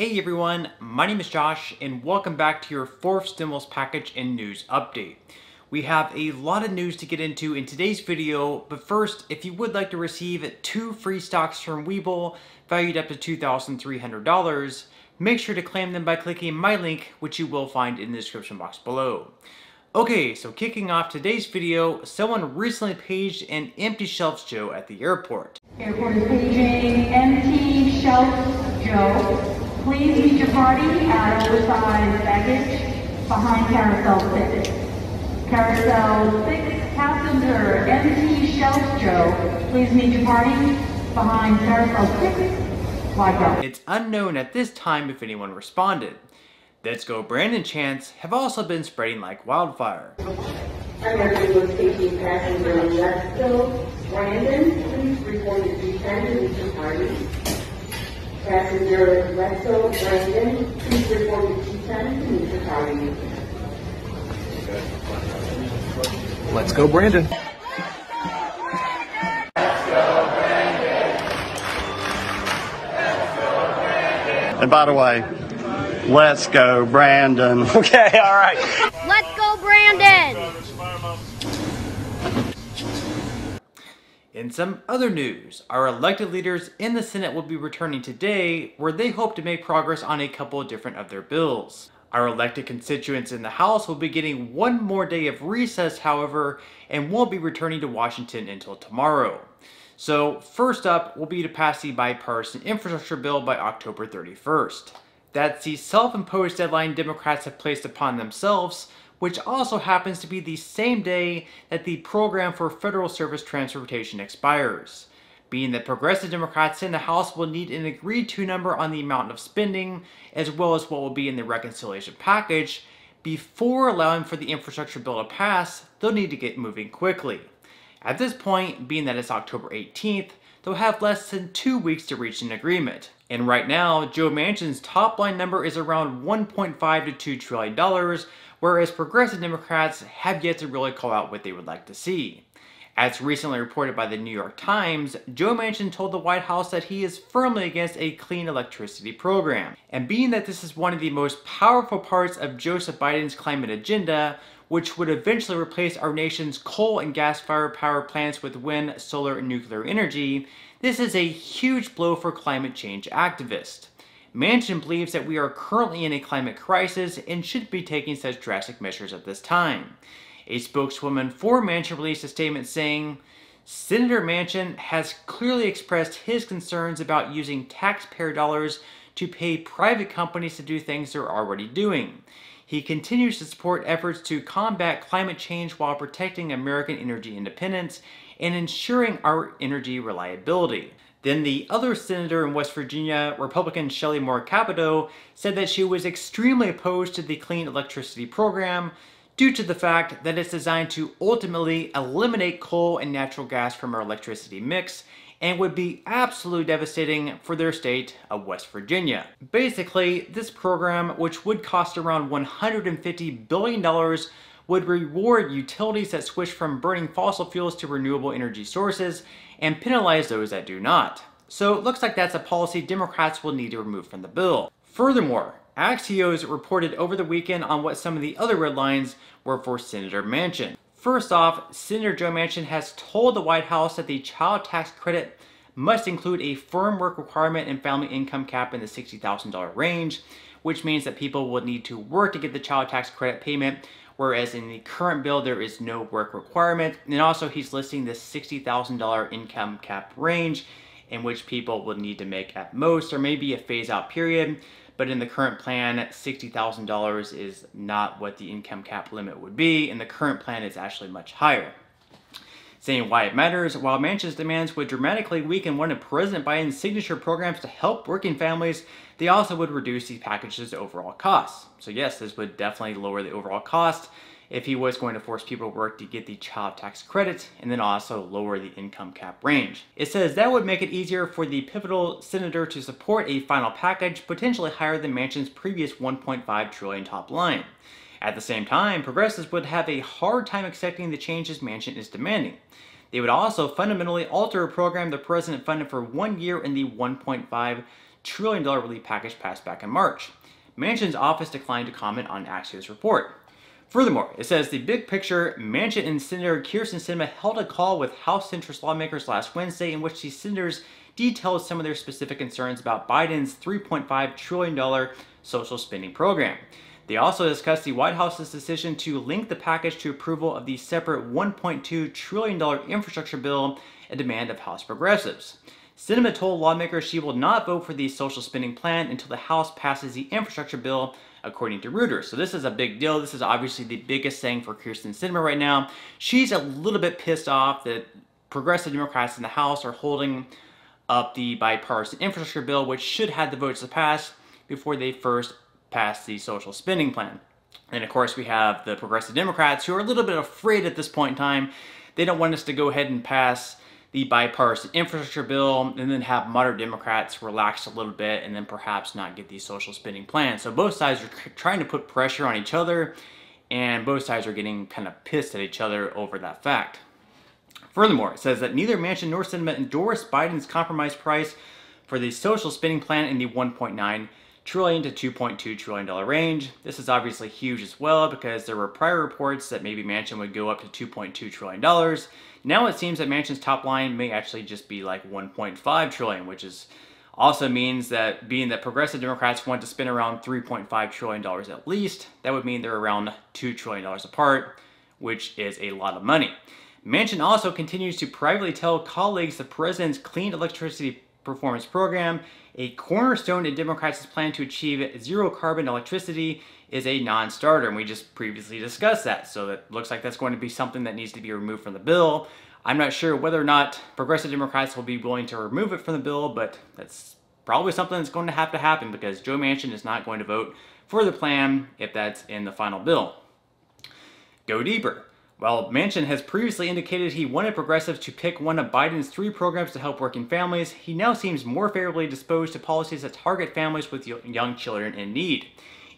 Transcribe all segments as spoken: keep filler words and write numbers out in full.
Hey everyone, my name is Josh and welcome back to your fourth stimulus package and news update. We have a lot of news to get into in today's video, but first, if you would like to receive two free stocks from Webull valued up to two thousand three hundred dollars, make sure to claim them by clicking my link, which you will find in the description box below. Okay, so kicking off today's video, someone recently paged an empty shelf Joe at the airport. Airport is paging empty shelf Joe. Please meet your party at oversized baggage behind carousel six. Carousel six, passenger M T Shelf Joe. Please meet your party behind carousel six. Like it's unknown at this time if anyone responded. Let's Go Brandon chants have also been spreading like wildfire. American was taking passenger Let's Go Brandon. Please report to be standing with your party. Passenger Lexo Brandon, please report to T ten to meet the party. Let's Go Brandon. Let's Go Brandon. Let's Go Brandon. And by the way, let's go Brandon. Okay, all right. Let's go Brandon. In some other news, our elected leaders in the Senate will be returning today, where they hope to make progress on a couple of different of their bills. Our elected constituents in the House will be getting one more day of recess, however, and won't be returning to Washington until tomorrow. So first up will be to pass the bipartisan infrastructure bill by October thirty-first. That's the self-imposed deadline Democrats have placed upon themselves, which also happens to be the same day that the program for federal service transportation expires. Being that progressive Democrats in the House will need an agreed-to number on the amount of spending, as well as what will be in the reconciliation package, before allowing for the infrastructure bill to pass, they'll need to get moving quickly. At this point, being that it's October eighteenth, they'll have less than two weeks to reach an agreement. And right now, Joe Manchin's top-line number is around one point five to two trillion dollars, whereas progressive Democrats have yet to really call out what they would like to see. As recently reported by the New York Times, Joe Manchin told the White House that he is firmly against a clean electricity program. And being that this is one of the most powerful parts of Joseph Biden's climate agenda, which would eventually replace our nation's coal and gas-fired power plants with wind, solar, and nuclear energy, this is a huge blow for climate change activists. Manchin believes that we are currently in a climate crisis and should be taking such drastic measures at this time. A spokeswoman for Manchin released a statement saying, "Senator Manchin has clearly expressed his concerns about using taxpayer dollars to pay private companies to do things they're already doing. He continues to support efforts to combat climate change while protecting American energy independence and ensuring our energy reliability." Then the other senator in West Virginia, Republican Shelley Moore Capito, said that she was extremely opposed to the clean electricity program due to the fact that it's designed to ultimately eliminate coal and natural gas from our electricity mix and would be absolutely devastating for their state of West Virginia. Basically, this program, which would cost around one hundred fifty billion dollars, would reward utilities that switch from burning fossil fuels to renewable energy sources and penalize those that do not. So it looks like that's a policy Democrats will need to remove from the bill. Furthermore, Axios reported over the weekend on what some of the other red lines were for Senator Manchin. First off, Senator Joe Manchin has told the White House that the child tax credit must include a firm work requirement and family income cap in the sixty thousand dollar range, which means that people will need to work to get the child tax credit payment, whereas in the current bill, there is no work requirement. And also he's listing the sixty thousand dollar income cap range in which people would need to make at most, or maybe a phase out period. But in the current plan, sixty thousand dollars is not what the income cap limit would be. And the current plan is actually much higher. Saying why it matters, while Manchin's demands would dramatically weaken one of President Biden's signature programs to help working families, they also would reduce the package's overall costs. So yes, this would definitely lower the overall cost if he was going to force people to work to get the child tax credit and then also lower the income cap range. It says that would make it easier for the pivotal senator to support a final package potentially higher than Manchin's previous one point five trillion dollars top line. At the same time, progressives would have a hard time accepting the changes Manchin is demanding. They would also fundamentally alter a program the president funded for one year in the $1.5 trillion dollar relief package passed back in March. Manchin's office declined to comment on Axios' report. Furthermore, it says the big picture, Manchin and Senator Kyrsten Sinema held a call with House centrist lawmakers last Wednesday in which the senators detailed some of their specific concerns about Biden's three point five trillion dollar social spending program. They also discussed the White House's decision to link the package to approval of the separate one point two trillion dollar infrastructure bill, a demand of House progressives. Sinema told lawmakers she will not vote for the social spending plan until the House passes the infrastructure bill, according to Reuters. So this is a big deal. This is obviously the biggest thing for Kyrsten Sinema right now. She's a little bit pissed off that progressive Democrats in the House are holding up the bipartisan infrastructure bill, which should have the votes to pass before they first pass the social spending plan. And of course we have the progressive Democrats who are a little bit afraid at this point in time. They don't want us to go ahead and pass the bipartisan infrastructure bill and then have moderate Democrats relax a little bit and then perhaps not get the social spending plan. So both sides are trying to put pressure on each other, and both sides are getting kind of pissed at each other over that fact. Furthermore, it says that neither Manchin nor Sinema endorsed Biden's compromise price for the social spending plan in the one point nine trillion to two point two trillion dollar range. This is obviously huge as well because there were prior reports that maybe Manchin would go up to two point two trillion dollars. Now it seems that Manchin's top line may actually just be like one point five trillion, which is also means that being that progressive Democrats want to spend around three point five trillion dollars at least, that would mean they're around two trillion dollars apart, which is a lot of money. Manchin also continues to privately tell colleagues the president's clean electricity performance program, a cornerstone in Democrats' plan to achieve zero carbon electricity, is a non-starter, and we just previously discussed that. So it looks like that's going to be something that needs to be removed from the bill. I'm not sure whether or not progressive Democrats will be willing to remove it from the bill, but that's probably something that's going to have to happen because Joe Manchin is not going to vote for the plan if that's in the final bill. Go deeper. While Manchin has previously indicated he wanted progressives to pick one of Biden's three programs to help working families, he now seems more favorably disposed to policies that target families with young children in need.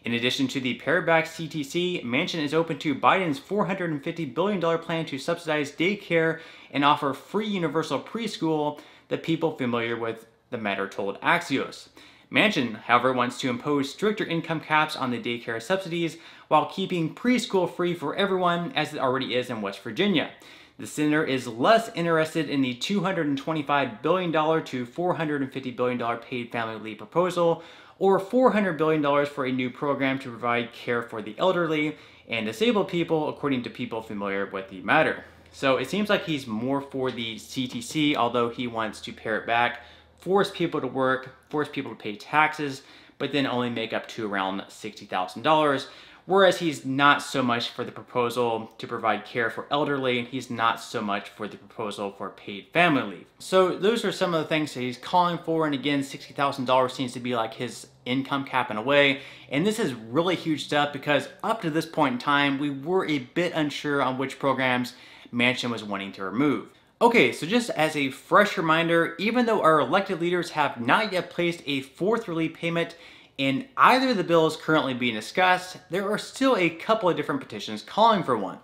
In addition to the pared-back C T C, Manchin is open to Biden's four hundred fifty billion dollar plan to subsidize daycare and offer free universal preschool, the people familiar with the matter told Axios. Manchin, however, wants to impose stricter income caps on the daycare subsidies while keeping preschool free for everyone, as it already is in West Virginia. The senator is less interested in the two hundred twenty-five billion to four hundred fifty billion dollar paid family leave proposal, or four hundred billion dollars for a new program to provide care for the elderly and disabled people, according to people familiar with the matter. So it seems like he's more for the C T C, although he wants to pare it back, force people to work, force people to pay taxes, but then only make up to around sixty thousand dollars, whereas he's not so much for the proposal to provide care for elderly, and he's not so much for the proposal for paid family leave. So those are some of the things that he's calling for, and again, sixty thousand dollars seems to be like his income cap in a way, and this is really huge stuff because up to this point in time, we were a bit unsure on which programs Manchin was wanting to remove. Okay, so just as a fresh reminder, even though our elected leaders have not yet placed a fourth relief payment in either of the bills currently being discussed, there are still a couple of different petitions calling for one.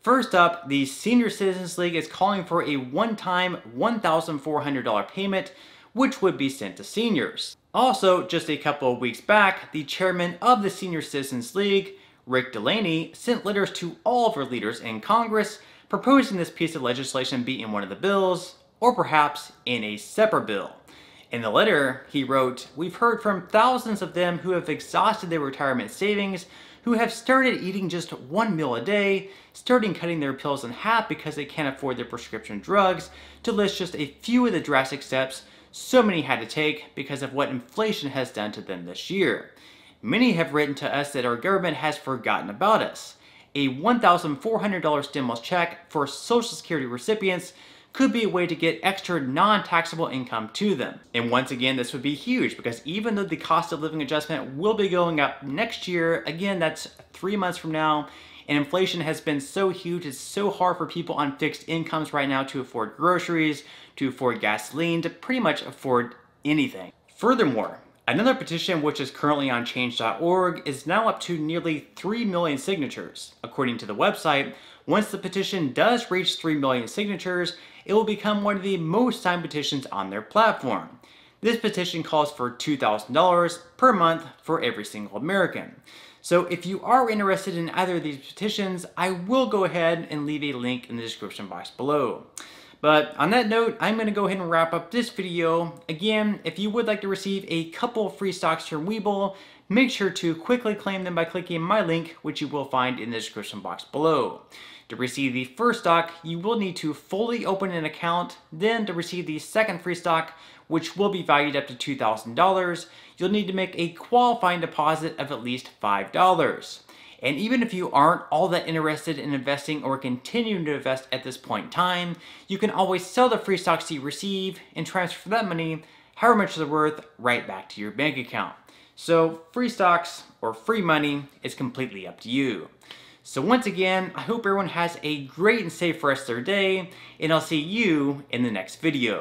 First up, the Senior Citizens League is calling for a one-time one thousand four hundred dollar payment, which would be sent to seniors. Also, just a couple of weeks back, the chairman of the Senior Citizens League, Rick Delaney, sent letters to all of our leaders in Congress proposing this piece of legislation be in one of the bills, or perhaps in a separate bill. In the letter, he wrote, "We've heard from thousands of them who have exhausted their retirement savings, who have started eating just one meal a day, starting cutting their pills in half because they can't afford their prescription drugs, to list just a few of the drastic steps so many had to take because of what inflation has done to them this year. Many have written to us that our government has forgotten about us. A one thousand four hundred dollar stimulus check for Social Security recipients could be a way to get extra non-taxable income to them." And once again, this would be huge because even though the cost of living adjustment will be going up next year, again, that's three months from now, and inflation has been so huge, it's so hard for people on fixed incomes right now to afford groceries, to afford gasoline, to pretty much afford anything. Furthermore, another petition, which is currently on change dot org, is now up to nearly three million signatures. According to the website, once the petition does reach three million signatures, it will become one of the most signed petitions on their platform. This petition calls for two thousand dollars per month for every single American. So if you are interested in either of these petitions, I will go ahead and leave a link in the description box below. But on that note, I'm going to go ahead and wrap up this video. Again, if you would like to receive a couple of free stocks from Webull, make sure to quickly claim them by clicking my link, which you will find in the description box below. To receive the first stock, you will need to fully open an account. Then to receive the second free stock, which will be valued up to two thousand dollars, you'll need to make a qualifying deposit of at least five dollars. And even if you aren't all that interested in investing or continuing to invest at this point in time, you can always sell the free stocks you receive and transfer that money, however much they're worth, right back to your bank account. So free stocks or free money is completely up to you. So once again, I hope everyone has a great and safe rest of their day, and I'll see you in the next video.